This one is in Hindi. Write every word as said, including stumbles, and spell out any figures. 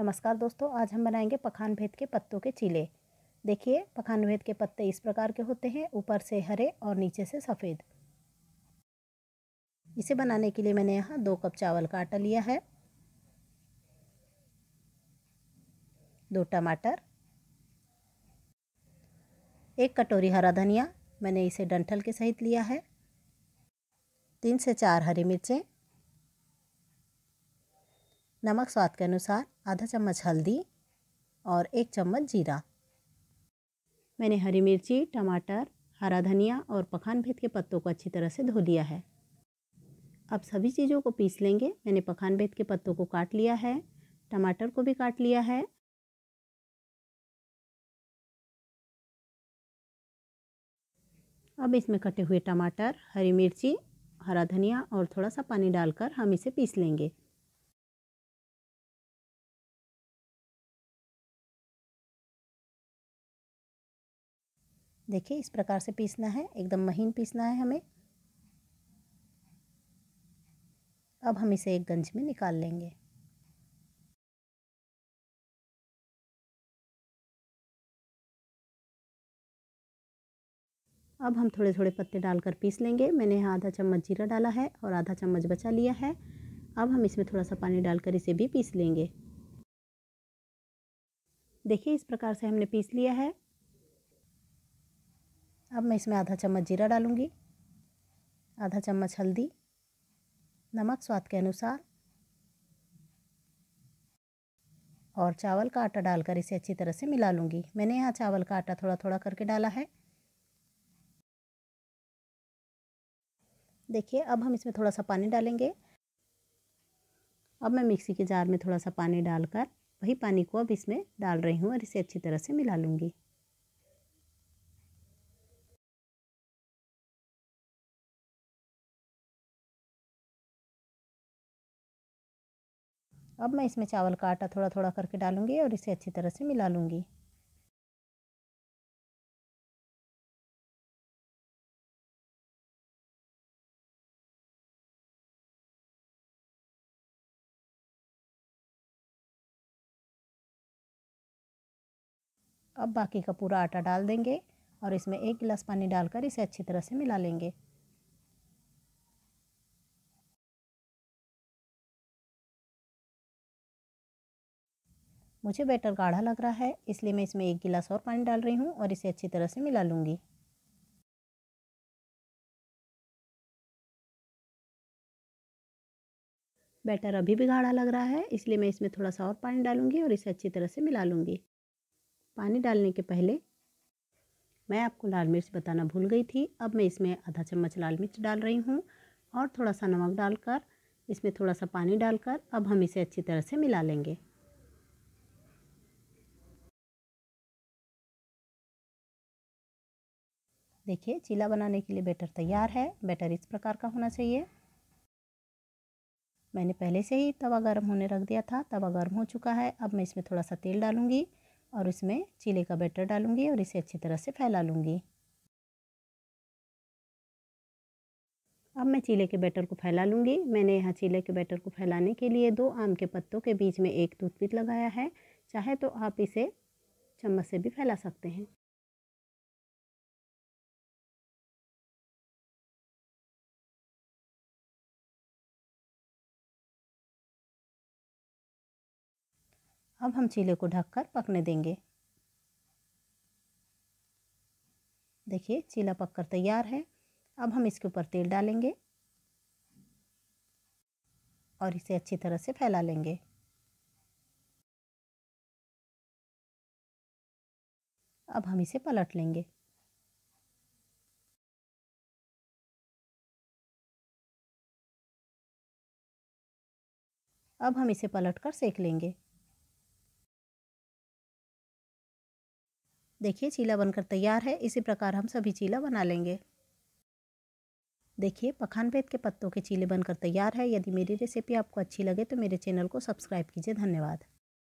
नमस्कार दोस्तों, आज हम बनाएंगे पखान भेद के पत्तों के चीले। देखिए, पखान भेद के पत्ते इस प्रकार के होते हैं, ऊपर से हरे और नीचे से सफ़ेद। इसे बनाने के लिए मैंने यहाँ दो कप चावल का आटा लिया है, दो टमाटर, एक कटोरी हरा धनिया, मैंने इसे डंठल के सहित लिया है, तीन से चार हरी मिर्चें, नमक स्वाद के अनुसार, आधा चम्मच हल्दी और एक चम्मच जीरा। मैंने हरी मिर्ची, टमाटर, हरा धनिया और पखान भेद के पत्तों को अच्छी तरह से धो लिया है। अब सभी चीज़ों को पीस लेंगे। मैंने पखान भेद के पत्तों को काट लिया है, टमाटर को भी काट लिया है। अब इसमें कटे हुए टमाटर, हरी मिर्ची, हरा धनिया और थोड़ा सा पानी डालकर हम इसे पीस लेंगे। देखिए, इस प्रकार से पीसना है, एकदम महीन पीसना है हमें। अब हम इसे एक गंज में निकाल लेंगे। अब हम थोड़े थोड़े पत्ते डालकर पीस लेंगे। मैंने यहाँ आधा चम्मच जीरा डाला है और आधा चम्मच बचा लिया है। अब हम इसमें थोड़ा सा पानी डालकर इसे भी पीस लेंगे। देखिए, इस प्रकार से हमने पीस लिया है। अब मैं इसमें आधा चम्मच जीरा डालूंगी, आधा चम्मच हल्दी, नमक स्वाद के अनुसार और चावल का आटा डालकर इसे अच्छी तरह से मिला लूँगी। मैंने यहाँ चावल का आटा थोड़ा थोड़ा करके डाला है। देखिए, अब हम इसमें थोड़ा सा पानी डालेंगे। अब मैं मिक्सी के जार में थोड़ा सा पानी डालकर वही पानी को अब इसमें डाल रही हूँ और इसे अच्छी तरह से मिला लूँगी। अब मैं इसमें चावल का आटा थोड़ा थोड़ा करके डालूंगी और इसे अच्छी तरह से मिला लूँगी। अब बाकी का पूरा आटा डाल देंगे और इसमें एक गिलास पानी डालकर इसे अच्छी तरह से मिला लेंगे। मुझे बैटर गाढ़ा लग रहा है, इसलिए मैं इसमें एक गिलास और पानी डाल रही हूँ और इसे अच्छी तरह से मिला लूँगी। बैटर अभी भी गाढ़ा लग रहा है, इसलिए मैं इसमें थोड़ा सा और पानी डालूँगी और इसे अच्छी तरह से मिला लूँगी। पानी डालने के पहले मैं आपको लाल मिर्च बताना भूल गई थी। अब मैं इसमें आधा चम्मच लाल मिर्च डाल रही हूँ और थोड़ा सा नमक डालकर इसमें थोड़ा सा पानी डालकर अब हम इसे अच्छी तरह से मिला लेंगे। देखिए, चीला बनाने के लिए बैटर तैयार है। बैटर इस प्रकार का होना चाहिए। मैंने पहले से ही तवा गर्म होने रख दिया था, तवा गर्म हो चुका है। अब मैं इसमें थोड़ा सा तेल डालूँगी और इसमें चीले का बैटर डालूंगी और इसे अच्छी तरह से फैला लूँगी। अब मैं चीले के बैटर को फैला लूँगी। मैंने यहाँ चीले के बैटर को फैलाने के लिए दो आम के पत्तों के बीच में एक टूथपिक लगाया है। चाहे तो आप इसे चम्मच से भी फैला सकते हैं। अब हम चीले को ढककर पकने देंगे। देखिए, चीला पककर तैयार है। अब हम इसके ऊपर तेल डालेंगे और इसे अच्छी तरह से फैला लेंगे। अब हम इसे पलट लेंगे। अब हम इसे पलटकर सेक लेंगे। देखिए, चीला बनकर तैयार है। इसी प्रकार हम सभी चीला बना लेंगे। देखिए, पखान भेद के पत्तों के चीले बनकर तैयार है। यदि मेरी रेसिपी आपको अच्छी लगे तो मेरे चैनल को सब्सक्राइब कीजिए। धन्यवाद।